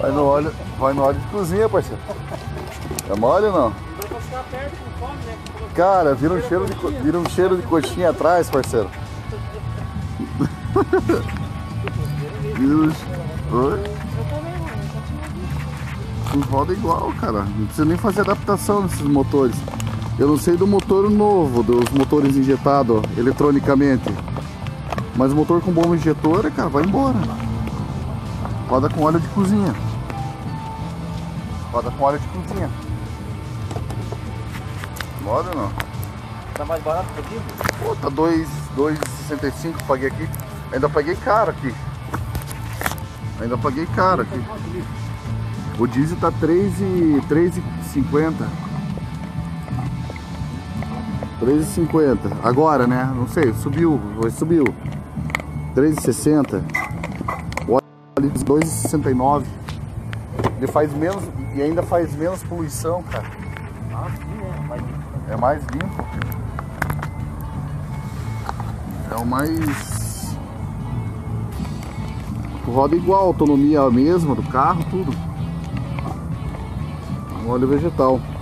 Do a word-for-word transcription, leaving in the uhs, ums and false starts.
Vai no óleo, vai no óleo de cozinha, parceiro. É mole ou não? Cara, vira um cheiro de, vira um cheiro de coxinha atrás, parceiro. Roda igual, cara. Não precisa nem fazer adaptação nesses motores. Eu não sei do motor novo, dos motores injetados eletronicamente. Mas o motor com bomba injetora, cara, vai embora. Roda com óleo de cozinha. Roda com óleo de cozinha. Bora ou não? Tá mais barato que aqui? Pô, tá dois e sessenta e cinco, paguei aqui. Ainda paguei caro aqui. Ainda paguei caro aqui. O diesel tá três e cinquenta. três e cinquenta. Agora, né? Não sei, subiu, subiu. três e sessenta. O óleo dois e sessenta e nove. Ele faz menos e ainda faz menos poluição, cara. Ah, sim, é mais limpo. É mais limpo. É o mais. Roda igual, autonomia mesmo do carro, tudo. Um óleo vegetal.